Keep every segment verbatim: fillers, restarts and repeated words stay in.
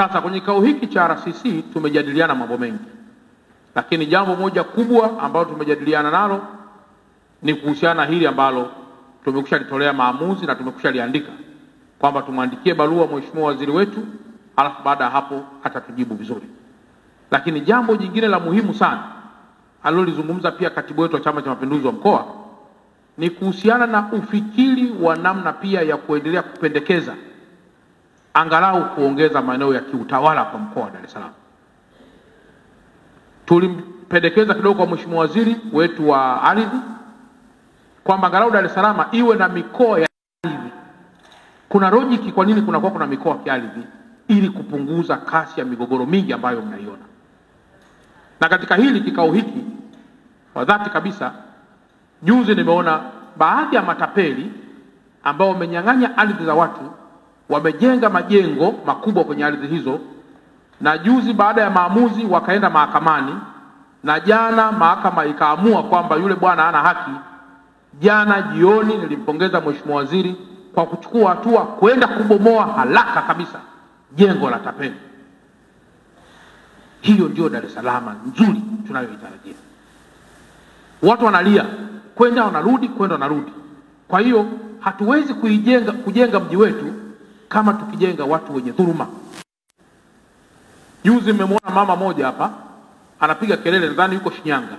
Sasa kwenye kikao hiki cha R C C tumejadiliana mambo mengi, lakini jambo moja kubwa ambalo tumejadiliana nalo ni kuhusiana hili ambalo tumekwisha litolea maamuzi na tumekwisha liandika kwamba tumwandikie barua mheshimiwa waziri wetu, alafu baada ya hapo atatujibu vizuri. Lakini jambo jingine la muhimu sana alilolizungumza pia katibu wetu wa Chama cha Mapinduzi wa mkoa ni kuhusiana na ufikiri wa namna pia ya kuendelea kupendekeza angalau kuongeza maeneo ya kiutawala kwa mkoa wa Dar es Salaam. Tulipendekeza kidogo kwa mheshimiwa waziri wetu wa ardhi kwamba angalau Dar es Salaam iwe na mikoa ya ardhi. Kuna logic kwa nini kuna kwa kuna mikoa ya ardhi, ili kupunguza kasi ya migogoro mingi ambayo mnaiona. Na katika hili kikao hiki kwa dhati kabisa, juzi nimeona baadhi ya matapeli ambao wamenyang'anya ardhi za watu wamejenga majengo makubwa kwenye ardhi hizo, na juzi baada ya maamuzi wakaenda mahakamani, na jana mahakama ikaamua kwamba yule bwana hana haki. Jana jioni nilimpongeza mheshimiwa waziri kwa kuchukua hatua kwenda kubomoa haraka kabisa jengo la tapeli. Hiyo ndio Dar es Salaam nzuri tunayoitarajia. Watu wanalia, kwenda wanarudi, kwenda wanarudi. Kwa hiyo hatuwezi kuijenga kujenga mji wetu kama tukijenga watu wenye dhuluma. Juzi nimemwona mama moja hapa anapiga kelele, nadhani yuko Shinyanga.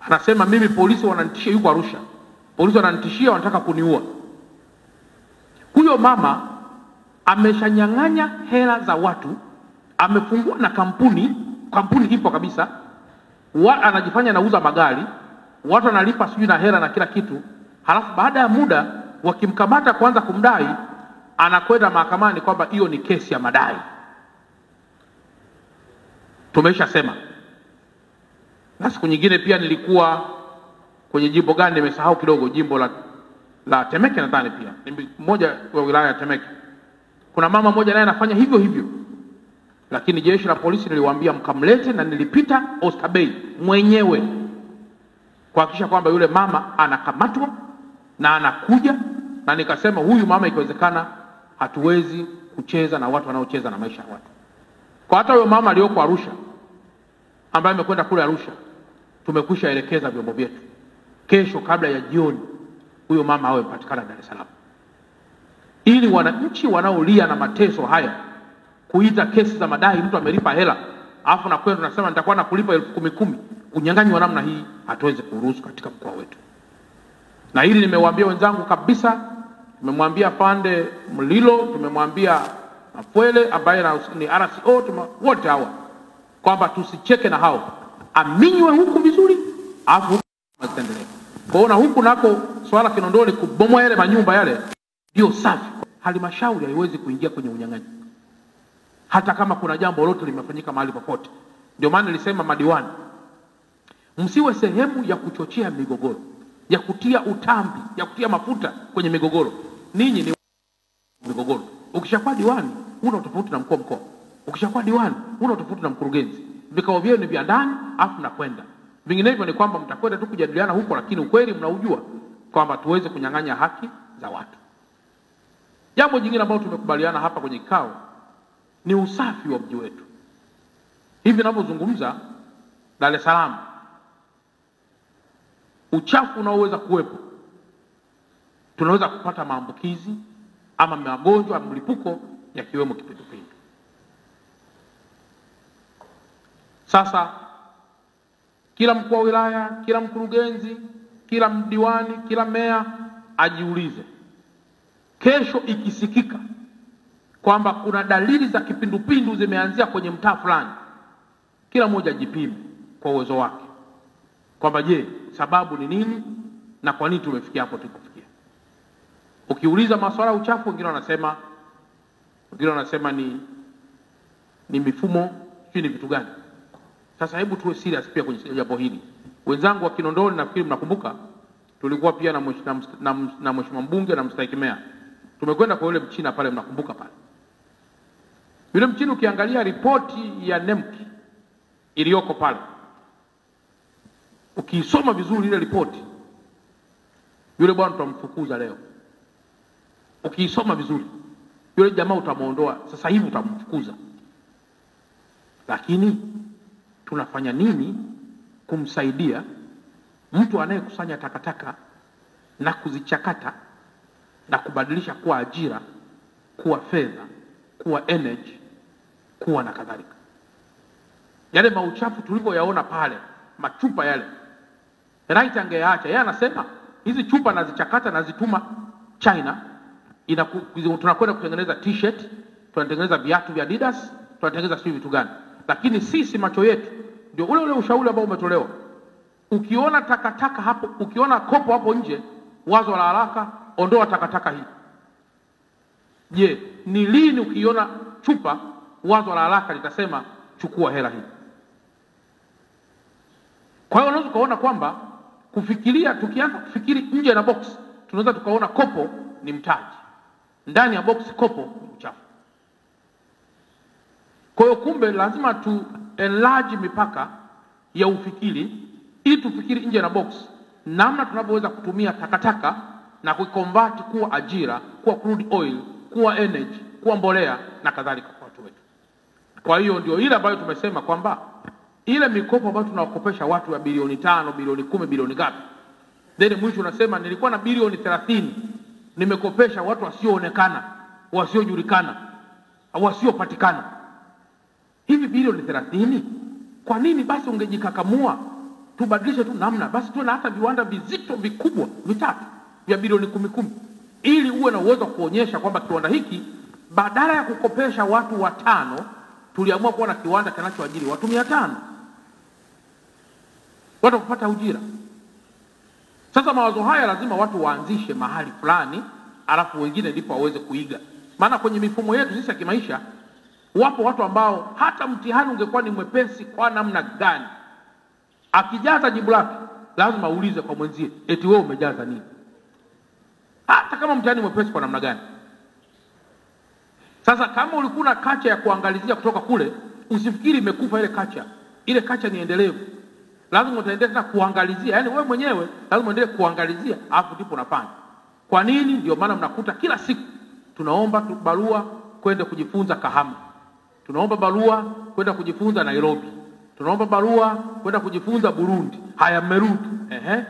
Anasema mimi polisi wananitishia, yuko Arusha. Polisi wananitishia, wanataka kuniua. Huyo mama ameshanyang'anya hela za watu, amefungua na kampuni, kampuni ipo kabisa. Wa, anajifanya anauza magari, watu wanalipa sijui na hela na kila kitu. Halafu baada ya muda wakimkamata kwanza kumdai, anakwenda mahakamani kwamba hiyo ni kesi ya madai. Tumeshasema. Na siku nyingine pia nilikuwa kwenye jimbo gani nimesahau kidogo, jimbo la la Temeke nadhani, pia mmoja wa wilaya ya Temeke. Kuna mama mmoja naye anafanya hivyo hivyo. Lakini jeshi la polisi niliwaambia mkamlete, na nilipita Oyster Bay mwenyewe kuhakikisha kwamba yule mama anakamatwa na anakuja, na nikasema huyu mama ikiwezekana hatuwezi kucheza na watu wanaocheza na maisha ya watu. Kwa hata huyo mama aliyoko Arusha ambaye amekwenda kule Arusha, tumekwisha elekeza vyombo vyetu kesho kabla ya jioni huyo mama awe patikana Dar es Salaam, ili wananchi wanaolia na mateso haya kuita kesi za madai, mtu amelipa hela afu na kwenda tunasema nitakuwa na kulipa elfu kumi kumi, kunyang'anywa namna hii hatuweze kuruhusu katika mkoa wetu. Na hili nimewaambia wenzangu kabisa, nimemwambia Pande Mlilo, tumemwambia Mafwele ambaye ni R C O, wote hawa kwamba tusicheke na hao, aminywe huku vizuri afu mtendelee. Kwa hiyo huku nako swala Kinondoni kubomoa yale manyumba yale ndio safi. Halmashauri haiwezi kuingia kwenye unyang'anyi hata kama kuna jambo lolote limefanyika mahali popote. Ndio maana nilisema madiwani msiwe sehemu ya kuchochea migogoro, ya kutia utambi, ya kutia mafuta kwenye migogoro. Ninyi ni migogoro. Ukishakuwa diwani una utofauti na mkuu mkoa, ukishakuwa diwani una utofauti na mkurugenzi. Vikao vyenu ni vya ndani afu na kwenda vinginevyo, ni kwamba mtakwenda tu kujadiliana huko, lakini ukweli mnaujua kwamba tuweze kunyang'anya haki za watu. Jambo jingine ambalo tumekubaliana hapa kwenye kikao ni usafi wa mji wetu. Hivi ninapozungumza Dar es Salaam, uchafu unaoweza kuwepo, tunaweza kupata maambukizi ama magonjwa ya mlipuko ya kiwemo kipindupindu. Sasa kila mkuu wa wilaya, kila mkurugenzi, kila mdiwani, kila meya ajiulize kesho ikisikika kwamba kuna dalili za kipindupindu zimeanzia kwenye mtaa fulani, kila mmoja ajipime kwa uwezo wake kwamba je, sababu ni nini na kwa nini tumefikia hapo tulipofikia. Ukiuliza masuala ya uchafu, wengine wanasema wengine wanasema ni ni mifumo, sio ni vitu gani. Sasa hebu tuwe serious pia kwenye jambo hili. Wenzangu wa Kinondoni nafikiri mnakumbuka tulikuwa pia na mheshimiwa na mheshimiwa mbunge na mstahiki meya, tumekwenda kwa yule mchina pale, mnakumbuka pale. Yule mchina ukiangalia ripoti ya N E M C iliyoko pale, ukisoma vizuri ile ripoti, yule bwana utamfukuza leo. Ukisoma vizuri yule jamaa utamuondoa, sasa hivi utamfukuza. Lakini tunafanya nini kumsaidia mtu anayekusanya takataka na kuzichakata na kubadilisha kuwa ajira, kuwa fedha, kuwa energy, kuwa na kadhalika? Yale mauchafu tulivyoyaona pale, machupa yale, Right angeacha. Yeye anasema hizi chupa nazichakata nazituma China, inaku, tunakwenda kutengeneza t-shirt, tunatengeneza viatu vya Adidas, tunatengeneza sio vitu gani. Lakini sisi macho yetu ndio ule ule ushauri ambao umetolewa. Ukiona takataka hapo, ukiona kopo hapo nje, wazo la haraka, ondoa takataka hii. Je, ni lini ukiona chupa wazo la haraka litasema chukua hela hii? Kwa hiyo unaweza kuona kwamba kufikiria, tukianza kufikiri nje na box, tunaweza tukaona kopo ni mtaji, ndani ya box kopo ni uchafu. Kwa hiyo kumbe lazima tu enlarge mipaka ya ufikiri ili tufikiri nje na box, namna tunavyoweza kutumia takataka na kuikonvert kuwa ajira, kuwa crude oil, kuwa energy, kuwa mbolea na kadhalika kwa watu wetu. Kwa hiyo ndio ile ambayo tumesema kwamba ile mikopo ambayo tunawakopesha watu ya bilioni tano, bilioni kumi, bilioni ngapi, then mwisho unasema nilikuwa na bilioni thelathini nimekopesha watu wasioonekana, wasiojulikana, wasiopatikana. Hivi bilioni thelathini, kwa nini basi ungejikakamua tubadilishe tu namna, basi tuwe na hata viwanda vizito vikubwa vitatu vya bilioni kumi kumi, ili uwe na uwezo kuonyesha kwamba kiwanda hiki badala ya kukopesha watu watano tuliamua kuwa na kiwanda kinachoajiri watu mia tano. Watu kupata ujira. Sasa mawazo haya lazima watu waanzishe mahali fulani, alafu wengine ndipo waweze kuiga. Maana kwenye mifumo yetu sisi ya kimaisha wapo watu ambao hata mtihani ungekuwa ni mwepesi kwa namna gani, akijaza jibu lake lazima uulize kwa mwenzie, eti wewe umejaza nini? Hata kama mtihani mwepesi kwa namna gani. Sasa kama ulikuwa na kacha ya kuangalizia kutoka kule, usifikiri imekufa ile kacha. Ile kacha ni endelevu. Lazima utaendelea kuangalizia. Yaani wewe mwenyewe lazima uendelee kuangalizia, alafu ndipo unapanga. Kwa nini? Ndio maana mnakuta kila siku tunaomba barua kwenda kujifunza Kahama. Tunaomba barua kwenda kujifunza Nairobi. Tunaomba barua kwenda kujifunza Burundi. Haya mmerudi. Ehe.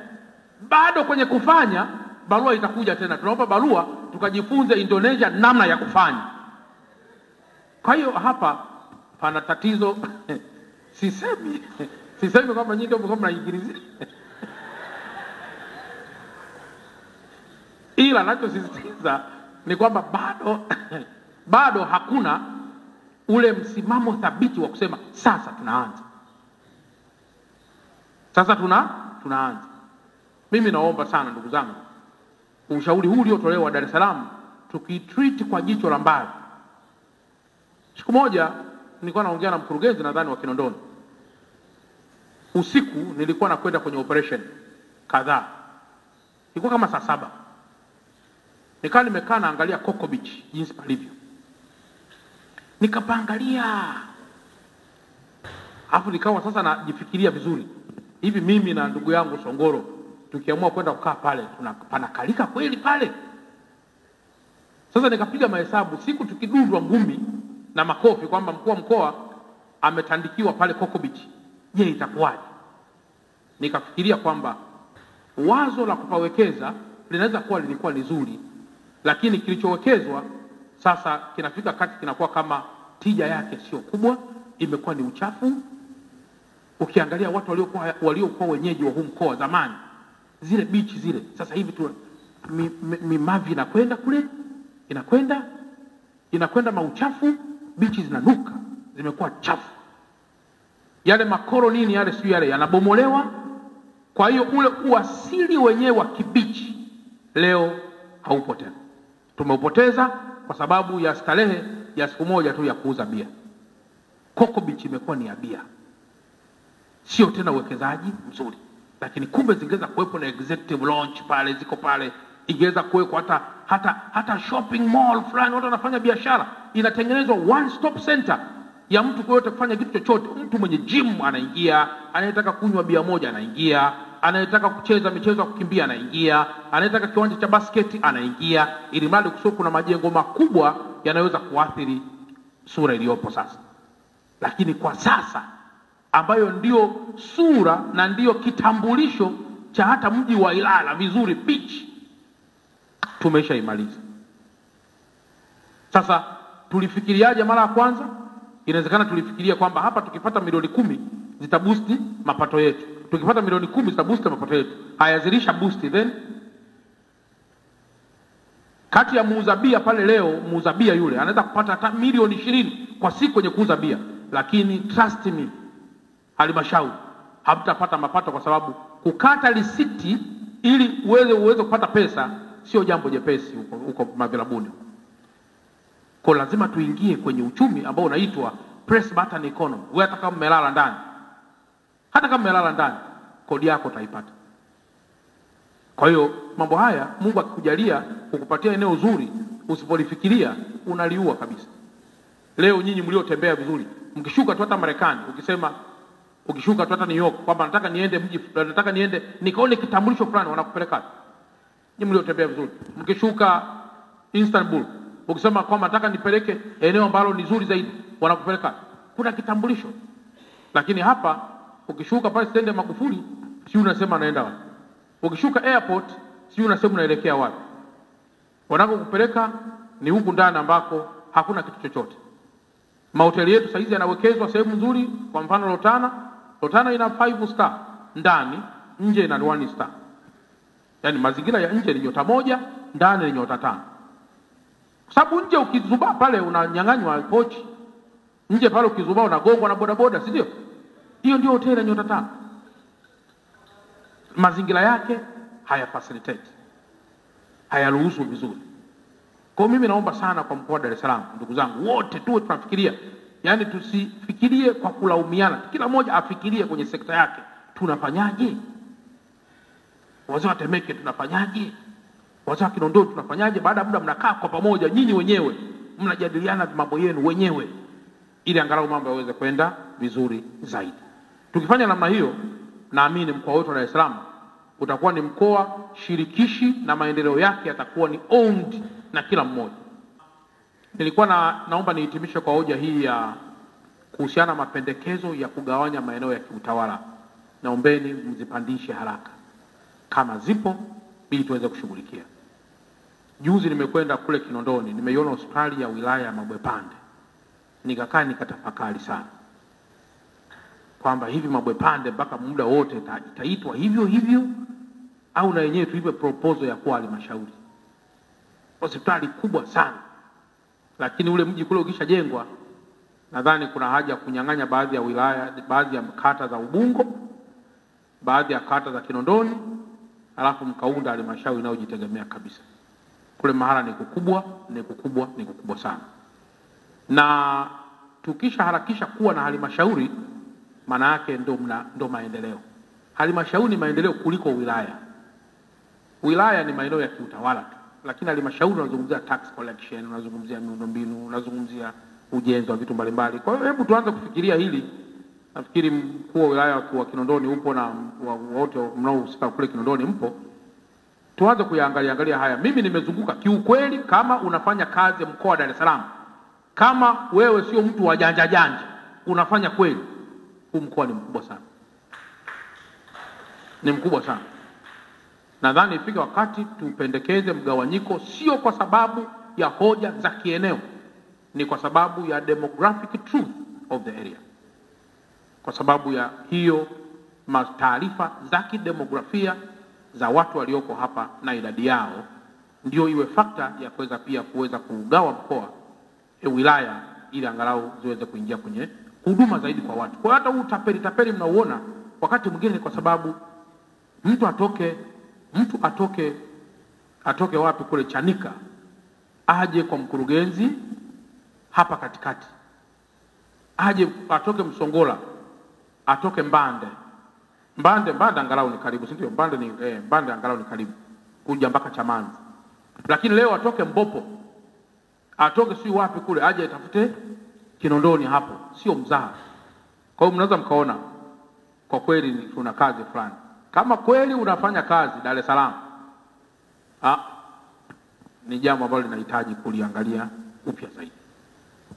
Bado kwenye kufanya barua itakuja tena. Tunaomba barua tukajifunze Indonesia namna ya kufanya. Kwa hiyo hapa pana tatizo. Sisemi sisemi kwamba nyinyi ndio mnaingilizia, ila nachosisitiza ni kwamba bado bado hakuna ule msimamo thabiti wa kusema sasa tunaanza, sasa tuna tunaanza. Mimi naomba sana ndugu zangu, ushauri huu uliotolewa Dar es Salaam tukitreat kwa jicho la mbali. Siku moja nilikuwa naongea na mkurugenzi nadhani wa Kinondoni. Usiku nilikuwa nakwenda kwenye operation kadhaa. Ilikuwa kama saa saba. Nikaa nimekaa naangalia Coco Beach jinsi palivyo. Nikapaangalia. Hapo nikawa sasa najifikiria vizuri. Hivi mimi na ndugu yangu Songoro tukiamua kwenda kukaa pale tunapanakalika kweli pale? Sasa nikapiga mahesabu siku tukidundwa ngumi na makofi kwamba mkuu wa mkoa ametandikiwa pale Coco Beach, je, itakuwaje? Nikafikiria kwamba wazo la kupawekeza linaweza kuwa lilikuwa nzuri, lakini kilichowekezwa sasa kinafika kati kinakuwa kama tija yake sio kubwa, imekuwa ni uchafu. Ukiangalia watu waliokuwa waliokuwa wenyeji wa huu mkoa zamani, zile beach zile sasa hivi tu mimavi inakwenda kule, inakwenda inakwenda mauchafu. Bichi zinanuka, zimekuwa chafu. Yale makoro nini yale sio yale yanabomolewa. Kwa hiyo ule uasili wenyewe wa kibichi leo haupo tena. Tumeupoteza kwa sababu ya starehe ya siku moja tu ya kuuza bia. Coco Beach imekuwa ni ya bia. Sio tena uwekezaji mzuri. Lakini kumbe zingeweza kuwepo na executive lounge pale, ziko pale, ingeweza kuwepo hata hata hata shopping mall fulani, watu wanafanya biashara, inatengenezwa one stop center ya mtu kwa yote kufanya kitu chochote. Mtu mwenye gym anaingia, anayetaka kunywa bia moja anaingia, anayetaka kucheza michezo ya kukimbia anaingia, anayetaka kiwanja cha basketi anaingia, ili mradi kusio kuna majengo makubwa yanayoweza kuathiri sura iliyopo sasa. lakini kwa sasa ambayo ndio sura na ndio kitambulisho cha hata mji wa Ilala vizuri beach tumeshaimaliza. Sasa tulifikiriaje mara ya kwanza? Inawezekana tulifikiria kwamba hapa tukipata milioni kumi zitaboosti mapato yetu. Tukipata milioni kumi zitaboosti mapato yetu. Hayazilisha boosti then. Kati ya muuza bia pale leo, muuza bia yule anaweza kupata hata milioni ishirini kwa siku kwenye kuuza bia. Lakini trust me, halmashauri hamtapata mapato kwa sababu kukata risiti ili uweze uweze kupata pesa sio jambo jepesi huko huko mavilabuni. Kwa lazima tuingie kwenye uchumi ambao unaitwa press button economy. Wewe hata kama umelala ndani. Hata kama umelala ndani, kodi yako utaipata. Kwa hiyo mambo haya Mungu akikujalia kukupatia eneo zuri, usipolifikiria unaliua kabisa. Leo nyinyi mliotembea vizuri, mkishuka tu hata Marekani, ukisema ukishuka tu hata New York, kwamba nataka niende mji, nataka niende nikaone kitambulisho fulani, wanakupeleka. Nyinyi mliotembea vizuri, mkishuka Istanbul, ukisema kwamba nataka nipeleke eneo ambalo ni zuri zaidi, wanakupeleka. Kuna kitambulisho. Lakini hapa ukishuka pale stendi ya Magufuli, si unasema naenda wapi? Ukishuka airport, si unasema unaelekea wapi? Wanakokupeleka ni huku ndani ambako hakuna kitu chochote. Mahoteli yetu saizi yanawekezwa sehemu nzuri, kwa mfano Lotana, Lotana ina five star ndani, nje ina one star. Yaani mazingira ya nje ni nyota moja, ndani ni nyota tano. Kwa sababu nje ukizubaa pale unanyang'anywa pochi. Nje pale ukizubaa unagongwa na boda boda, si ndio? Hiyo ndio hoteli ya nyota tano. Mazingira yake haya facilitate, hayaruhusu vizuri. Kwa mimi naomba sana kwa mkoa wa Dar es Salaam, ndugu zangu wote tuwe tunafikiria, yani tusifikirie kwa kulaumiana, kila mmoja afikirie kwenye sekta yake. Tunafanyaje? Wazee wa Temeke tunafanyaje? Wazee wa Kinondoni tunafanyaje? Baada ya muda mnakaa kwa pamoja nyinyi wenyewe, mnajadiliana mambo yenu wenyewe ili angalau mambo yaweze kwenda vizuri zaidi. Tukifanya namna hiyo, naamini mkoa wetu wa Dar es Salaam utakuwa ni mkoa shirikishi na maendeleo yake yatakuwa ni owned na kila mmoja. Nilikuwa na, naomba nihitimishe kwa hoja hii ya kuhusiana mapendekezo ya kugawanya maeneo ya kiutawala. Naombeni mzipandishe haraka. Kama zipo, ili tuweze kushughulikia. Juzi nimekwenda kule Kinondoni, nimeiona hospitali ya wilaya ya Mabwepande. Nikakaa nikatafakari sana. Kwamba hivi Mabwepande mpaka muda wote itaitwa hivyo hivyo au na yenyewe tuipe proposal ya kuwa halmashauri. Hospitali kubwa sana. Lakini ule mji kule ukishajengwa, nadhani kuna haja kunyang'anya baadhi ya wilaya, baadhi ya kata za Ubungo, baadhi ya kata za Kinondoni, alafu mkaunda halmashauri inayojitegemea kabisa. Kule mahala ni kukubwa, ni kukubwa, ni kukubwa sana. Na tukisha harakisha kuwa na halmashauri, maana yake ndo mna ndo maendeleo. Halmashauri ni maendeleo kuliko wilaya. Wilaya ni maeneo ya kiutawala tu, lakini halmashauri unazungumzia tax collection, unazungumzia miundombinu, unazungumzia ujenzi wa vitu mbalimbali. Kwa hiyo hebu tuanze kufikiria hili. Nafikiri mkuu wa wilaya wa Kinondoni upo na wote mnaohusika kule Kinondoni mpo. Tuanze kuyaangalia angalia haya. Mimi nimezunguka kiukweli, kama unafanya kazi mkoa wa Dar es Salaam, kama wewe sio mtu wa janja janja, unafanya kweli, huu mkoa ni mkubwa sana. Ni mkubwa sana. Nadhani ifike wakati tupendekeze mgawanyiko, sio kwa sababu ya hoja za kieneo, ni kwa sababu ya demographic truth of the area. Kwa sababu ya hiyo taarifa za kidemografia za watu walioko hapa na idadi yao, ndio iwe factor ya kuweza pia kuweza kugawa mkoa, e wilaya, ili angalau ziweze kuingia kwenye huduma zaidi kwa watu. Kwa hata utapeli tapeli mnaoona wakati mwingine ni kwa sababu mtu atoke mtu atoke atoke wapi kule Chanika aje kwa mkurugenzi hapa katikati, aje atoke Msongola, atoke Mbande Mbande Mbande angalau ni karibu, si ndio? Mbande ni eh, Mbande angalau ni karibu kuja mpaka Chamanzi. Lakini leo atoke Mbopo, atoke si wapi kule, aje atafute Kinondoni hapo, sio mzaha. Kwa hiyo mnaweza mkaona kwa kweli tuna kazi fulani. Kama kweli unafanya kazi Dar es Salaam, ah ni jambo ambalo linahitaji kuliangalia upya zaidi.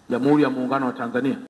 Jamhuri ya Muungano wa Tanzania